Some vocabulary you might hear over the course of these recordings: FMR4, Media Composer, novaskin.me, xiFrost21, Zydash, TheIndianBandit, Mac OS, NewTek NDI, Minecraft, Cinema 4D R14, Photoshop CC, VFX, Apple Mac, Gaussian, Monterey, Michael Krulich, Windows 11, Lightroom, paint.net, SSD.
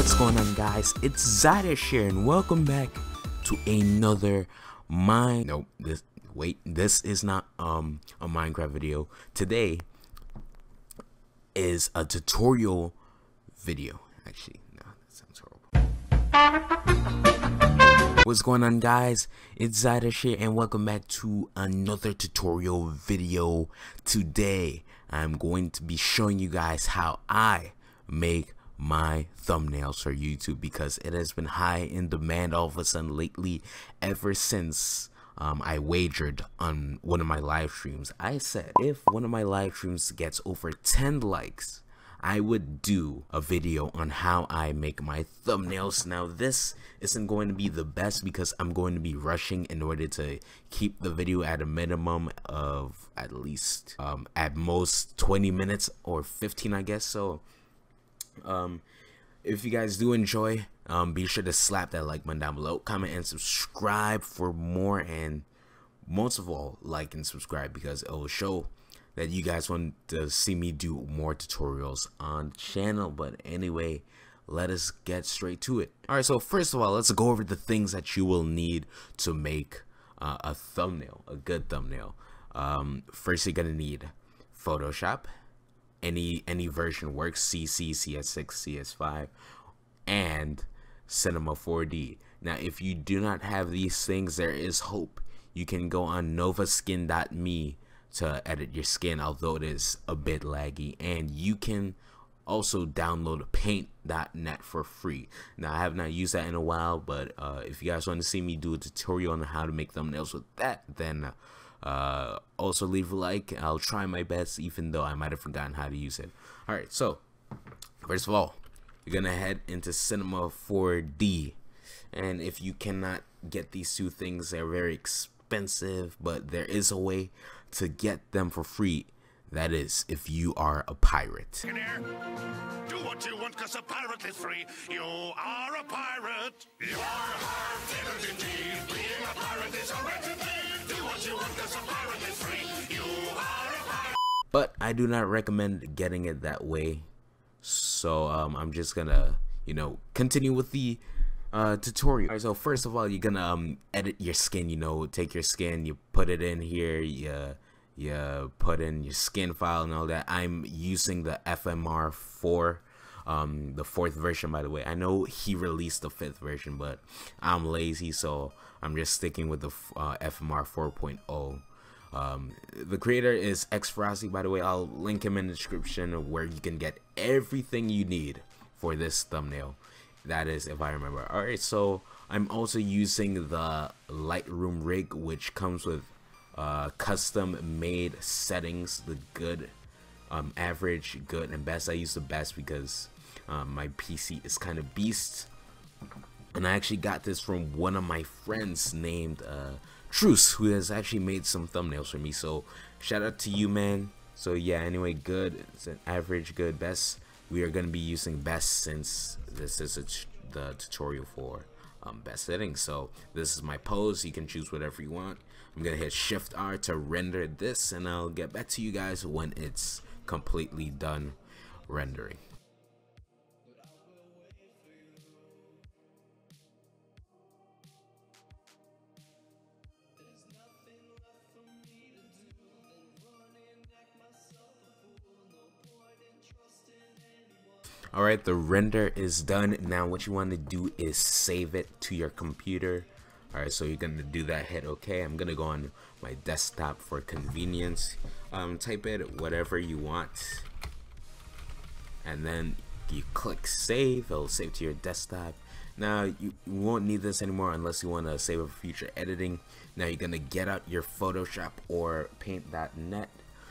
What's going on, guys? It's Zydash here, and welcome back to another this is not a Minecraft video. Today is a tutorial video. Actually, no, that sounds horrible. What's going on, guys? It's Zydash here, and welcome back to another tutorial video. Today, I'm going to be showing you guys how I make my thumbnails for YouTube, because it has been high in demand all of a sudden lately. Ever since I wagered on one of my live streams, I said if one of my live streams gets over 10 likes, I would do a video on how I make my thumbnails. Now this isn't going to be the best because I'm going to be rushing in order to keep the video at a minimum of at least at most 20 minutes or 15, I guess. So if you guys do enjoy, be sure to slap that like button down below, comment and subscribe for more, and most of all, like and subscribe, because it will show that you guys want to see me do more tutorials on channel. But anyway, let us get straight to it. All right, so first of all, let's go over the things that you will need to make a thumbnail, a good thumbnail. First, you're gonna need Photoshop. Any version works: CC, CS6, CS5, and Cinema 4D. Now, if you do not have these things, there is hope. You can go on novaskin.me to edit your skin, although it is a bit laggy, and you can also download paint.net for free. Now, I have not used that in a while, but if you guys want to see me do a tutorial on how to make thumbnails with that, then also leave a like. I'll try my best, even though I might have forgotten how to use it. All right, so first of all, you're gonna head into Cinema 4D, and if you cannot get these two things, they're very expensive, but there is a way to get them for free. That is, if you are a pirate. Do what you want, 'cause a pirate is free. You are a pirate. You are a pirate, indeed. Being a pirate is a wretched thing. Do what you want, 'cause a pirate is free. You are a pirate. But I do not recommend getting it that way. So I'm just gonna, continue with the tutorial. All right, so first of all, you're gonna edit your skin. Take your skin, you put it in here. You put in your skin file and all that. I'm using the FMR4, the 4th version, by the way. I know he released the 5th version, but I'm lazy, so I'm just sticking with the FMR 4.0. The creator is xiFrost21, by the way. I'll link him in the description, where you can get everything you need for this thumbnail. That is, if I remember. All right, so I'm also using the Lightroom rig, which comes with custom made settings, the good, average, good, and best. I use the best because my PC is kind of beast, and I actually got this from one of my friends named Truce, who has actually made some thumbnails for me, so shout out to you, man. So yeah, anyway, good, it's an average, good, best. We are going to be using best, since this is the tutorial for best settings. So this is my pose. You can choose whatever you want. I'm gonna hit shift R to render this, and I'll get back to you guys when it's completely done rendering. Alright, the render is done. Now what you want to do is save it to your computer. Alright, so you're going to do that, hit OK. I'm going to go on my desktop for convenience. Type it whatever you want, and then you click save. It'll save to your desktop. Now you won't need this anymore unless you want to save it for future editing. Now you're going to get out your Photoshop or paint.net.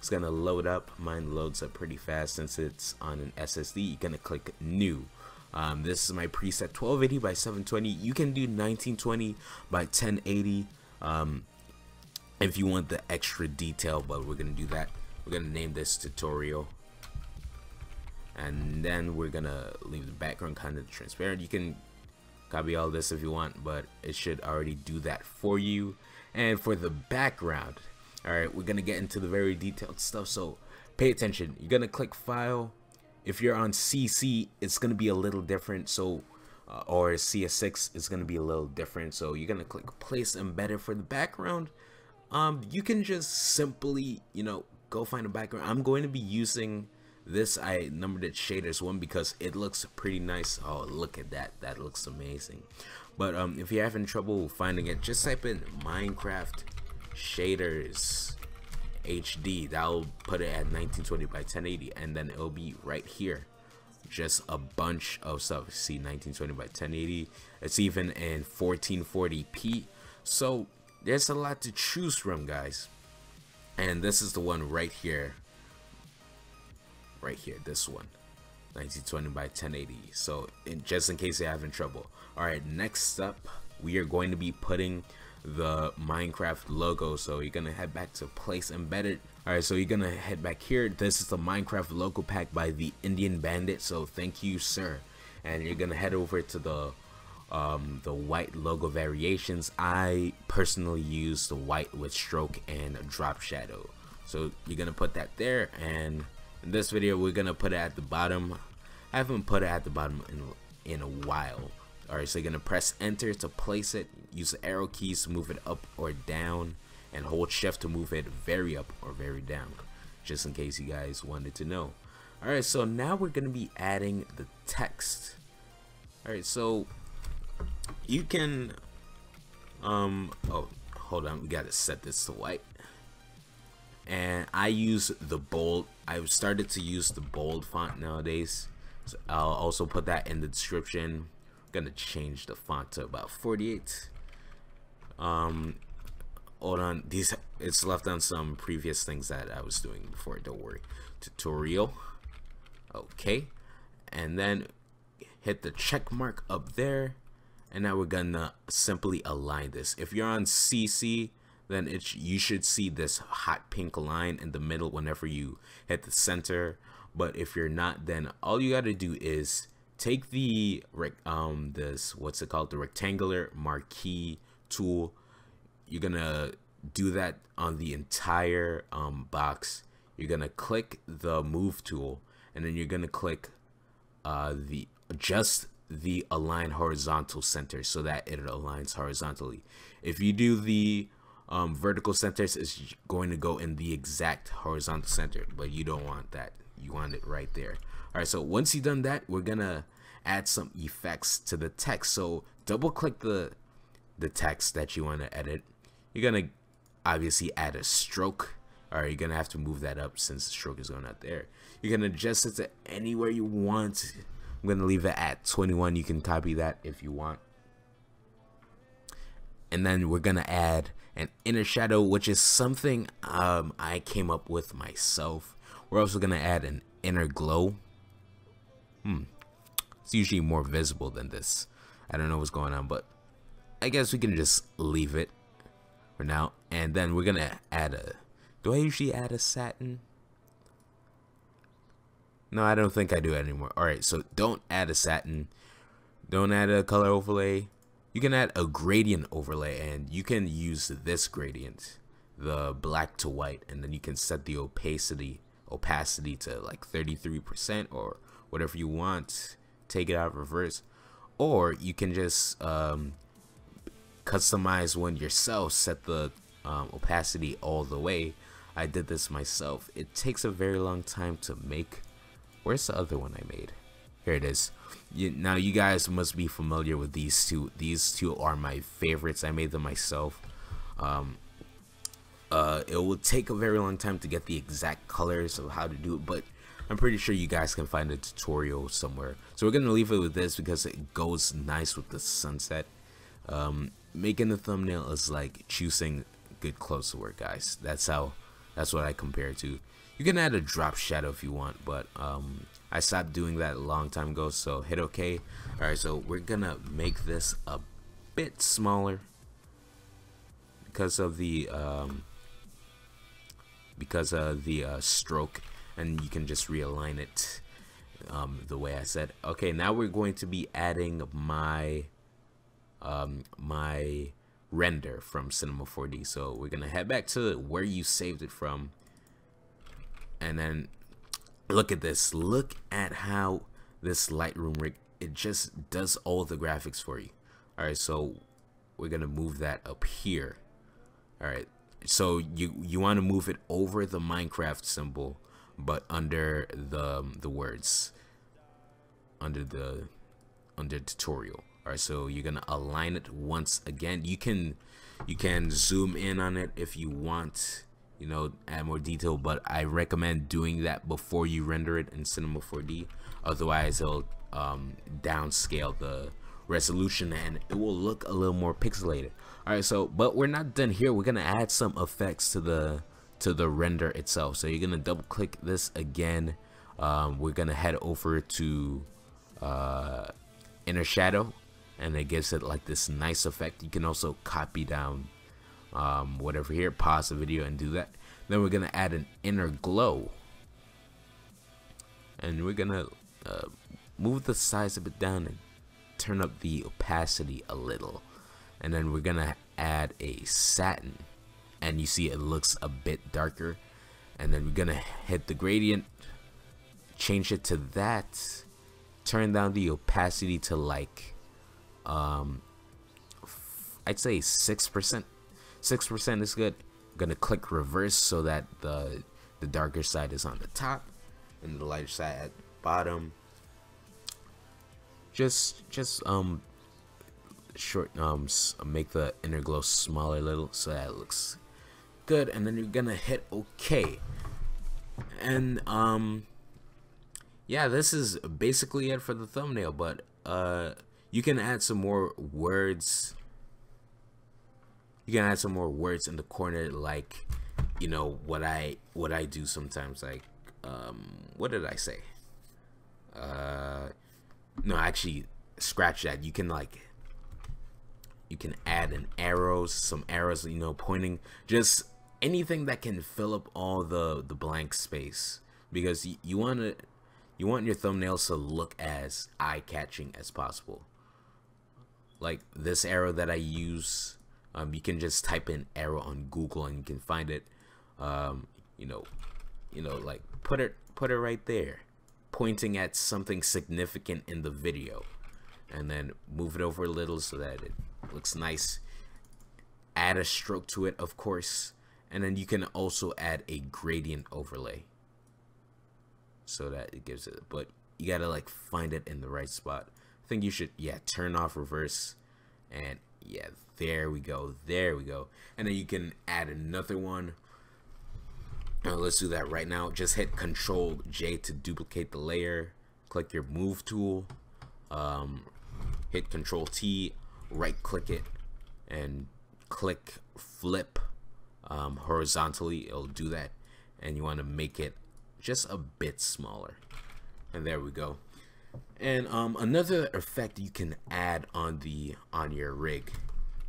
It's going to load up. Mine loads up pretty fast since it's on an SSD. You're going to click new. This is my preset, 1280 by 720. You can do 1920 by 1080 if you want the extra detail, but we're going to do that. We're going to name this tutorial, and then we're going to leave the background kind of transparent. You can copy all this if you want, but it should already do that for you. And for the background, all right, we're gonna get into the very detailed stuff, so pay attention. You're gonna click file, If you're on CC, it's going to be a little different. So or CS6 is going to be a little different. So you're going to click place embedded for the background. You can just simply, you know, go find a background. I'm going to be using this. I numbered it shaders 1 because it looks pretty nice. Oh, look at that. That looks amazing. But if you're having trouble finding it, just type in Minecraft shaders HD. That'll put it at 1920 by 1080, and then it'll be right here. Just a bunch of stuff. See, 1920 by 1080. It's even in 1440p. So there's a lot to choose from, guys. And this is the one right here. Right here, this one. 1920 by 1080. So just in case you're having trouble. Alright, next up, we are going to be putting the Minecraft logo. So you're gonna head back to place embedded. All right, so you're gonna head back here. This is the Minecraft logo pack by the Indian Bandit, so thank you, sir. And you're gonna head over to the white logo variations. I personally use the white with stroke and a drop shadow, so you're gonna put that there. And in this video, we're gonna put it at the bottom. I haven't put it at the bottom in a while. Alright, so you're going to press enter to place it, use the arrow keys to move it up or down, and hold shift to move it very up or very down, just in case you guys wanted to know. Alright, so now we're going to be adding the text. Alright, so you can, oh, hold on, we got to set this to white. And I use the bold, I've started to use the bold font nowadays, so I'll also put that in the description. Gonna change the font to about 48. Hold on, these, it's left on some previous things that I was doing before, don't worry. Tutorial, okay, and then hit the check mark up there, and now we're gonna simply align this. If you're on CC, then you should see this hot pink line in the middle whenever you hit the center, but if you're not, then all you gotta do is take the the rectangular marquee tool. You're gonna do that on the entire box. You're gonna click the move tool, and then you're gonna click just the align horizontal center so that it aligns horizontally. If you do the vertical centers, it's going to go in the exact horizontal center, but you don't want that. You want it right there. Alright, so once you've done that, we're gonna add some effects to the text. So double click the text that you want to edit. You're gonna obviously add a stroke. Alright, you're gonna have to move that up since the stroke is going out there. You can adjust it to anywhere you want. I'm gonna leave it at 21. You can copy that if you want. And then we're gonna add an inner shadow, which is something I came up with myself. We're also gonna add an inner glow. It's usually more visible than this. I don't know what's going on, but I guess we can just leave it for now. And then we're gonna add a, do I usually add a satin? No, I don't think I do anymore. Alright, so don't add a satin, don't add a color overlay. You can add a gradient overlay, and you can use this gradient, the black to white, and then you can set the opacity to like 33% or whatever you want. Take it out, reverse, or you can just customize one yourself. Set the opacity all the way. I did this myself. It takes a very long time to make. Where's the other one I made? Here it is. Now you guys must be familiar with these two. These two are my favorites. I made them myself. It will take a very long time to get the exact colors of how to do it, but I'm pretty sure you guys can find a tutorial somewhere. So we're gonna leave it with this because it goes nice with the sunset. Making the thumbnail is like choosing good clothes to wear, guys. That's what I compare it to. You can add a drop shadow if you want, but I stopped doing that a long time ago, so hit okay. All right, so we're gonna make this a bit smaller because of the stroke, and you can just realign it the way I said. Okay, now we're going to be adding my my render from Cinema 4D. So we're gonna head back to where you saved it from, and then Look at this. Look at how this Lightroom rig, it just does all the graphics for you. Alright, so we're gonna move that up here. Alright, so you want to move it over the Minecraft symbol, but under the words, under the tutorial. Alright, so you're gonna align it once again. You can zoom in on it if you want, you know, add more detail, but I recommend doing that before you render it in Cinema 4D. Otherwise, it'll downscale the resolution and it will look a little more pixelated. All right, so but we're not done here. We're gonna add some effects to the render itself. So you're gonna double click this again. We're gonna head over to inner shadow, and it gives it like this nice effect. You can also copy down whatever here, pause the video and do that. Then we're gonna add an inner glow, and we're gonna move the size a bit down and turn up the opacity a little, and then we're gonna add a satin, and you see it looks a bit darker. And then we're gonna hit the gradient, change it to that, turn down the opacity to like I'd say 6%. 6% is good. I'm gonna click reverse so that the darker side is on the top and the lighter side at the bottom. Just short make the inner glow smaller a little so that it looks good, and then you're gonna hit OK. And yeah, this is basically it for the thumbnail, but you can add some more words. You can add some more words in the corner, like, you know, what I do sometimes, like what did I say? No, actually, scratch that. You can like, you can add an arrows, some arrows, you know, pointing, just anything that can fill up all the blank space, because you want your thumbnails to look as eye-catching as possible. Like this arrow that I use, you can just type in arrow on Google and you can find it. You know, like put it right there, pointing at something significant in the video, and then move it over a little so that it looks nice. Add a stroke to it, of course, and then you can also add a gradient overlay so that it gives it, but you gotta like find it in the right spot. I think you should, yeah, turn off reverse, and yeah, there we go, there we go. And then you can add another one. Let's do that right now. Just hit Control J to duplicate the layer. Click your move tool, hit Control T, right click it, and click flip horizontally. It'll do that, and you want to make it just a bit smaller, and there we go. And another effect you can add on the your rig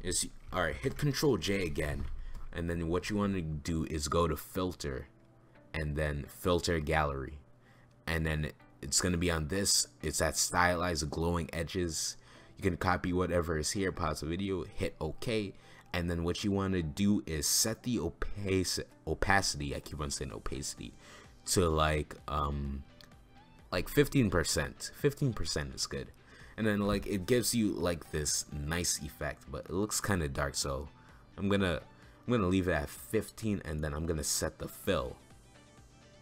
is, all right, hit Control J again. And then what you want to do is go to filter, and then filter gallery, and then it's going to be on this. It's at stylized glowing edges. You can copy whatever is here, pause the video, hit OK, and then what you want to do is set the opacity. I keep on saying opacity, to like 15%. 15% is good, and then like it gives you like this nice effect, but it looks kind of dark, so I'm gonna leave it at 15, and then I'm gonna set the fill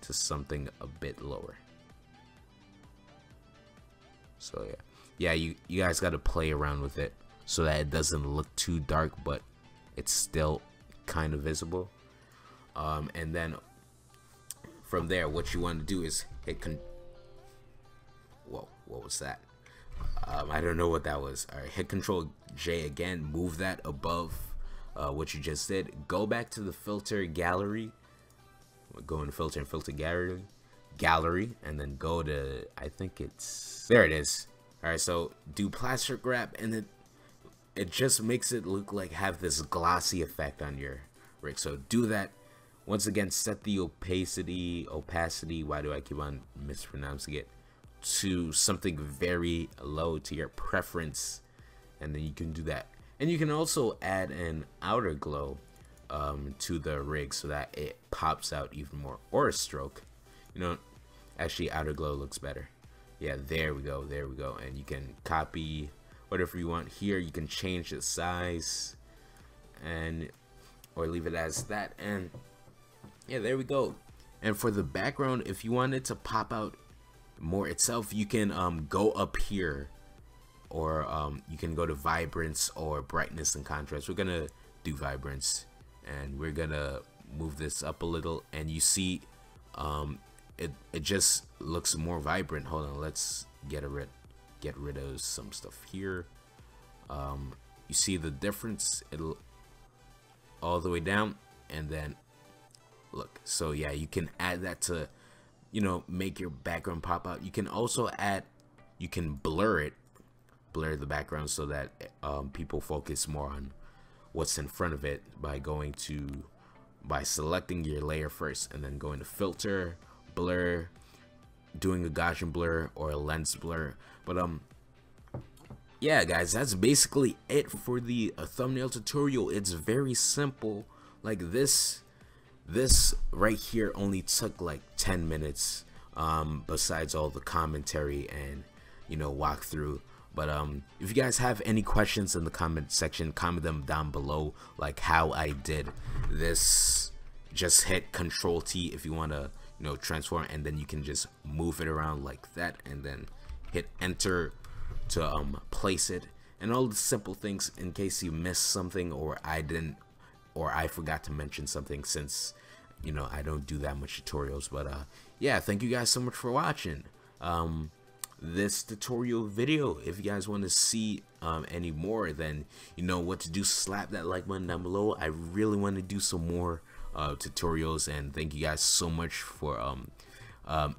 to something a bit lower. So yeah, you guys gotta play around with it so that it doesn't look too dark, but it's still kind of visible. And then from there, what you want to do is hit whoa, what was that? I don't know what that was. All right, hit Control J again. Move that above what you just did. Go back to the filter gallery. Go in filter and filter gallery, and then go to, I think it's, there it is. All right, so do plastic wrap, and it just makes it look like, have this glossy effect on your rig. So do that. Once again, set the opacity, why do I keep on mispronouncing it, to something very low, to your preference, and then you can do that. And you can also add an outer glow to the rig so that it pops out even more, or a stroke, you know. Actually, outer glow looks better. Yeah, there we go, there we go. And you can copy whatever you want here. You can change the size and or leave it as that, and yeah, there we go. And for the background, if you want it to pop out more itself, you can go up here, or you can go to vibrance or brightness and contrast. We're gonna do vibrance, and we're gonna move this up a little, and you see it just looks more vibrant. Hold on, let's get rid of some stuff here. You see the difference, it'll all the way down, and then look. So yeah, you can add that to, you know, make your background pop out. You can also add, you can blur the background so that people focus more on what's in front of it by going to, by selecting your layer first and then going to filter, blur, doing a Gaussian blur or a lens blur. But yeah guys, that's basically it for the thumbnail tutorial. It's very simple. Like this right here only took like 10 minutes besides all the commentary and, you know, walkthrough. But if you guys have any questions in the comment section, comment them down below, like how I did this. Just hit Control-T if you want to, you know, transform, and then you can just move it around like that, and then hit enter to place it, and all the simple things in case you missed something, or I didn't, or I forgot to mention something, since, you know, I don't do that much tutorials. But yeah, thank you guys so much for watching this tutorial video. If you guys want to see any more, then you know what to do. Slap that like button down below. I really want to do some more tutorials, and thank you guys so much for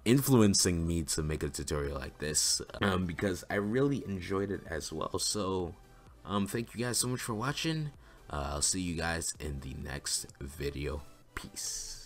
influencing me to make a tutorial like this, because I really enjoyed it as well. So thank you guys so much for watching. I'll see you guys in the next video. Peace.